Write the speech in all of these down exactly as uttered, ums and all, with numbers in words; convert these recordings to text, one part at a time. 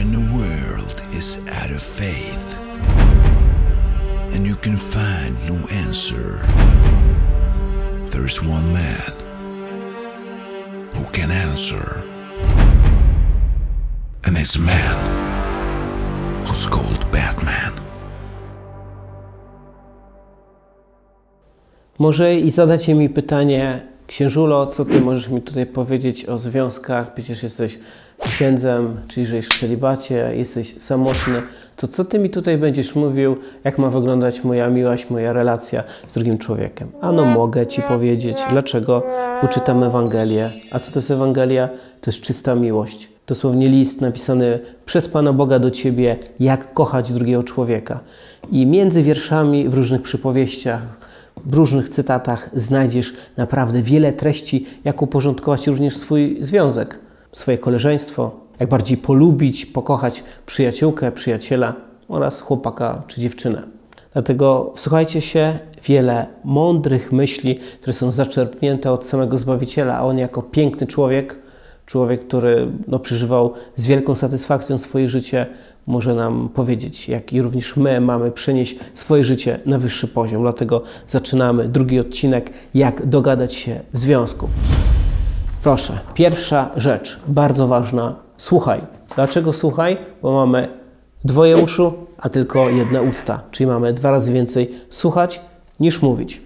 when the world is out of faith and you can find no answer, there's one man who can answer, and it's a man who's called Batman. Może i zadacie mi pytanie: Księżulo, co ty możesz mi tutaj powiedzieć o związkach? Przecież jesteś księdzem, czyli żyjesz w celibacie, jesteś samotny. To co ty mi tutaj będziesz mówił, jak ma wyglądać moja miłość, moja relacja z drugim człowiekiem? Ano mogę ci powiedzieć, dlaczego uczytam Ewangelię. A co to jest Ewangelia? To jest czysta miłość. Dosłownie list napisany przez Pana Boga do ciebie, jak kochać drugiego człowieka. I między wierszami w różnych przypowieściach, w różnych cytatach znajdziesz naprawdę wiele treści, jak uporządkować również swój związek, swoje koleżeństwo, jak bardziej polubić, pokochać przyjaciółkę, przyjaciela oraz chłopaka czy dziewczynę. Dlatego wsłuchajcie się, wiele mądrych myśli, które są zaczerpnięte od samego Zbawiciela, a on jako piękny człowiek, człowiek, który no, przeżywał z wielką satysfakcją swoje życie, może nam powiedzieć, jak i również my mamy przenieść swoje życie na wyższy poziom. Dlatego zaczynamy drugi odcinek, jak dogadać się w związku. Proszę, pierwsza rzecz, bardzo ważna, słuchaj. Dlaczego słuchaj? Bo mamy dwoje uszu, a tylko jedne usta, czyli mamy dwa razy więcej słuchać niż mówić.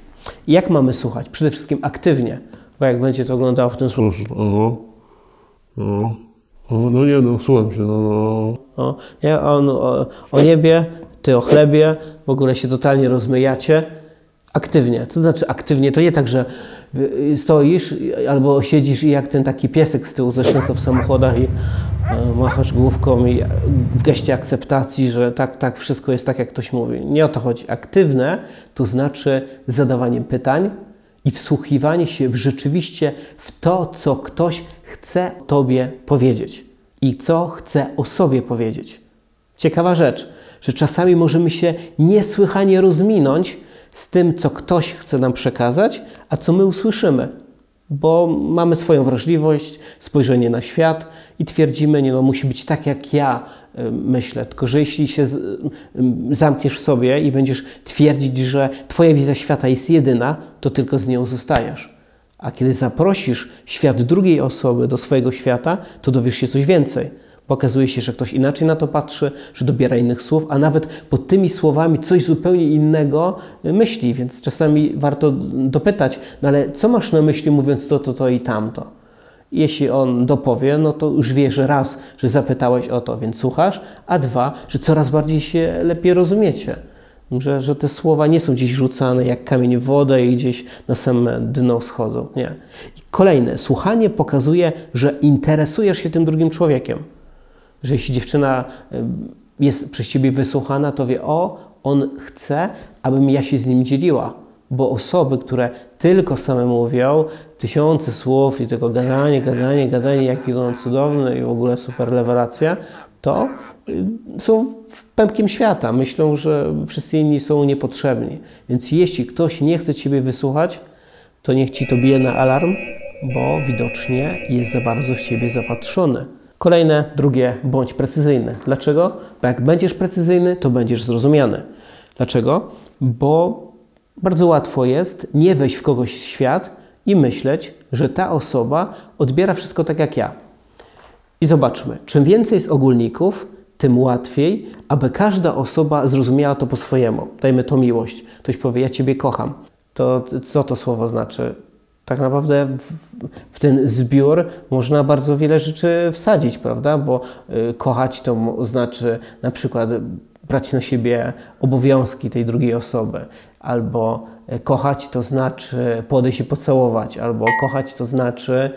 I jak mamy słuchać? Przede wszystkim aktywnie, bo jak będzie to oglądało w tym sposób. No, no nie, no słucham się, no, no. O, nie, on o, o niebie, ty o chlebie, w ogóle się totalnie rozmyjacie. Aktywnie, co to znaczy aktywnie? To nie tak, że stoisz albo siedzisz i jak ten taki piesek z tyłu ze często w samochodach i machasz główką i w geście akceptacji, że tak, tak, wszystko jest tak, jak ktoś mówi. Nie o to chodzi. Aktywne to znaczy zadawaniem pytań i wsłuchiwanie się w rzeczywiście w to, co ktoś chce tobie powiedzieć i co chce o sobie powiedzieć. Ciekawa rzecz, że czasami możemy się niesłychanie rozminąć z tym, co ktoś chce nam przekazać, a co my usłyszymy, bo mamy swoją wrażliwość, spojrzenie na świat i twierdzimy, nie no, musi być tak, jak ja myślę. Tylko że jeśli się zamkniesz w sobie i będziesz twierdzić, że twoja wizja świata jest jedyna, to tylko z nią zostajesz. A kiedy zaprosisz świat drugiej osoby do swojego świata, to dowiesz się coś więcej. Pokazuje się, że ktoś inaczej na to patrzy, że dobiera innych słów, a nawet pod tymi słowami coś zupełnie innego myśli. Więc czasami warto dopytać, no ale co masz na myśli, mówiąc to, to, to i tamto? Jeśli on dopowie, no to już wie, że raz, że zapytałeś o to, więc słuchasz, a dwa, że coraz bardziej się lepiej rozumiecie. Że, że te słowa nie są gdzieś rzucane jak kamień w wodę i gdzieś na same dno schodzą. Nie. I kolejne, słuchanie pokazuje, że interesujesz się tym drugim człowiekiem. Że jeśli dziewczyna jest przez ciebie wysłuchana, to wie, o, on chce, abym ja się z nim dzieliła. Bo osoby, które tylko same mówią, tysiące słów i tylko gadanie, gadanie, gadanie, jaki on cudowny i w ogóle super rewelacja, to są pępkiem świata. Myślą, że wszyscy inni są niepotrzebni. Więc jeśli ktoś nie chce ciebie wysłuchać, to niech ci to bije na alarm, bo widocznie jest za bardzo w ciebie zapatrzony. Kolejne, drugie, bądź precyzyjny. Dlaczego? Bo jak będziesz precyzyjny, to będziesz zrozumiany. Dlaczego? Bo bardzo łatwo jest nie wejść w kogoś w świat i myśleć, że ta osoba odbiera wszystko tak jak ja. I zobaczmy, czym więcej jest ogólników, tym łatwiej, aby każda osoba zrozumiała to po swojemu. Dajmy to miłość. Ktoś powie, ja ciebie kocham. To co to słowo znaczy? Tak naprawdę w, w ten zbiór można bardzo wiele rzeczy wsadzić, prawda? Bo y, kochać to znaczy na przykład brać na siebie obowiązki tej drugiej osoby, albo kochać to znaczy podejść i pocałować, albo kochać to znaczy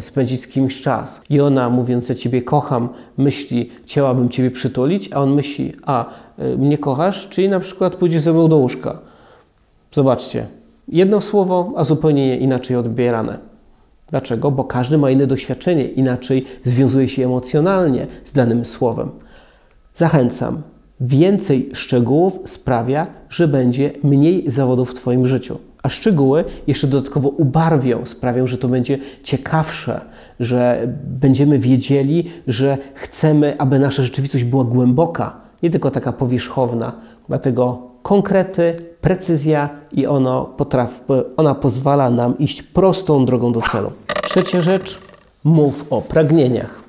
spędzić z kimś czas. I ona, mówiąc, ja ciebie kocham, myśli, chciałabym ciebie przytulić, a on myśli, a mnie kochasz, czyli na przykład pójdziesz ze mną do łóżka. Zobaczcie, jedno słowo, a zupełnie inaczej odbierane. Dlaczego? Bo każdy ma inne doświadczenie, inaczej związuje się emocjonalnie z danym słowem. Zachęcam. Więcej szczegółów sprawia, że będzie mniej zawodów w twoim życiu. A szczegóły jeszcze dodatkowo ubarwią, sprawią, że to będzie ciekawsze, że będziemy wiedzieli, że chcemy, aby nasza rzeczywistość była głęboka, nie tylko taka powierzchowna. Dlatego konkrety, precyzja i ono potraf, ona pozwala nam iść prostą drogą do celu. Trzecia rzecz, mów o pragnieniach.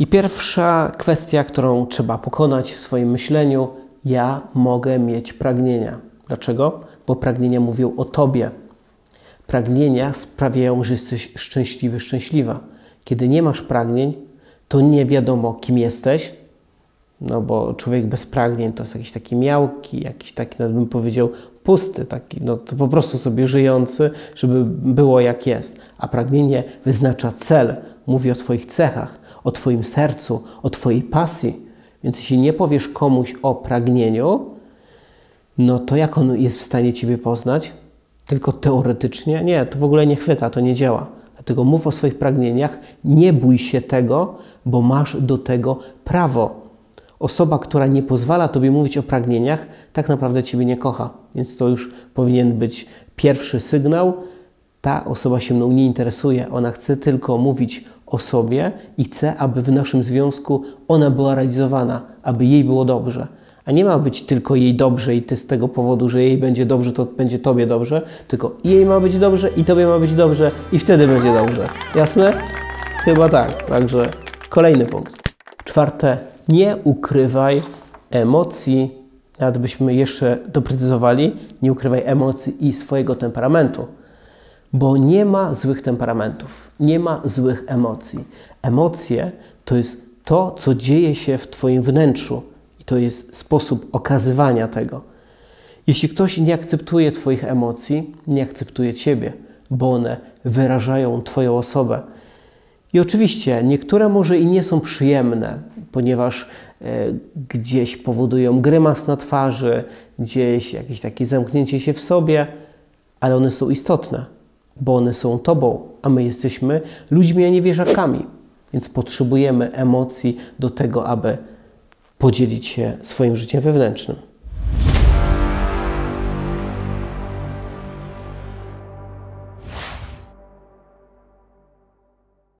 I pierwsza kwestia, którą trzeba pokonać w swoim myśleniu, ja mogę mieć pragnienia. Dlaczego? Bo pragnienia mówią o tobie. Pragnienia sprawiają, że jesteś szczęśliwy, szczęśliwa. Kiedy nie masz pragnień, to nie wiadomo, kim jesteś, no bo człowiek bez pragnień to jest jakiś taki miałki, jakiś taki, nawet bym powiedział, pusty, taki, no to po prostu sobie żyjący, żeby było jak jest. A pragnienie wyznacza cel, mówi o twoich cechach, o twoim sercu, o twojej pasji. Więc jeśli nie powiesz komuś o pragnieniu, no to jak on jest w stanie ciebie poznać? Tylko teoretycznie? Nie, to w ogóle nie chwyta, to nie działa. Dlatego mów o swoich pragnieniach, nie bój się tego, bo masz do tego prawo. Osoba, która nie pozwala tobie mówić o pragnieniach, tak naprawdę ciebie nie kocha. Więc to już powinien być pierwszy sygnał. Ta osoba się mną nie interesuje. Ona chce tylko mówić o sobie i chce, aby w naszym związku ona była realizowana, aby jej było dobrze. A nie ma być tylko jej dobrze i ty z tego powodu, że jej będzie dobrze, to będzie tobie dobrze, tylko i jej ma być dobrze, i tobie ma być dobrze, i wtedy będzie dobrze. Jasne? Chyba tak. Także kolejny punkt. Czwarte. Nie ukrywaj emocji. Nawet byśmy jeszcze doprecyzowali, nie ukrywaj emocji i swojego temperamentu. Bo nie ma złych temperamentów, nie ma złych emocji. Emocje to jest to, co dzieje się w twoim wnętrzu. To jest sposób okazywania tego. Jeśli ktoś nie akceptuje twoich emocji, nie akceptuje ciebie, bo one wyrażają twoją osobę. I oczywiście niektóre może i nie są przyjemne, ponieważ y, gdzieś powodują grymas na twarzy, gdzieś jakieś takie zamknięcie się w sobie, ale one są istotne, bo one są tobą, a my jesteśmy ludźmi, a nie wieżakami. Więc potrzebujemy emocji do tego, aby podzielić się swoim życiem wewnętrznym.